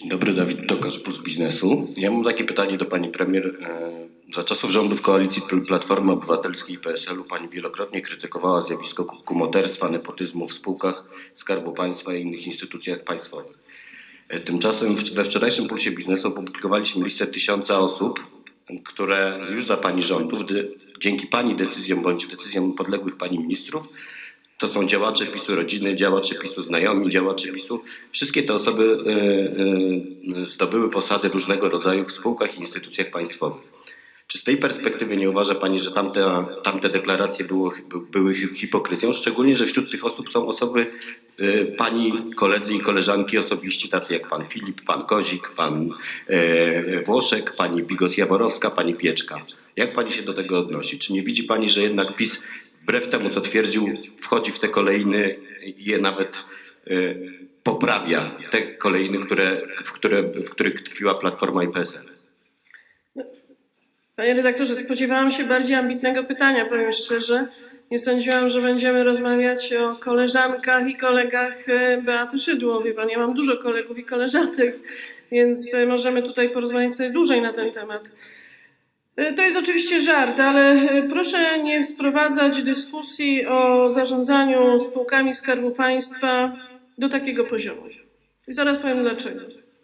Dzień dobry, Dawid Tokarz, Puls Biznesu. Ja mam takie pytanie do pani premier. Za czasów rządów Koalicji Platformy Obywatelskiej i PSL-u pani wielokrotnie krytykowała zjawisko kumoterstwa, nepotyzmu w spółkach Skarbu Państwa i innych instytucjach państwowych. Tymczasem we wczorajszym Pulsie Biznesu opublikowaliśmy listę 1000 osób, które już za pani rządów, dzięki pani decyzjom bądź decyzjom podległych pani ministrów, to są działacze PiS-u rodziny, działacze PiS-u znajomi, działacze PiS-u. Wszystkie te osoby zdobyły posady różnego rodzaju w spółkach i instytucjach państwowych. Czy z tej perspektywy nie uważa pani, że tamte deklaracje były hipokryzją? Szczególnie, że wśród tych osób są osoby pani koledzy i koleżanki osobiści, tacy jak pan Filip, pan Kozik, pan Włoszek, pani Bigos-Jaworowska, pani Pieczka. Jak pani się do tego odnosi? Czy nie widzi pani, że jednak PiS, wbrew temu, co twierdził, wchodzi w te kolejny i je nawet poprawia, te kolejny, w których tkwiła Platforma i PSL? Panie redaktorze, spodziewałam się bardziej ambitnego pytania, powiem szczerze. Nie sądziłam, że będziemy rozmawiać o koleżankach i kolegach Beaty Szydło. Wie pan, ja mam dużo kolegów i koleżanek, więc możemy tutaj porozmawiać sobie dłużej na ten temat. To jest oczywiście żart, ale proszę nie sprowadzać dyskusji o zarządzaniu spółkami Skarbu Państwa do takiego poziomu. I zaraz powiem dlaczego.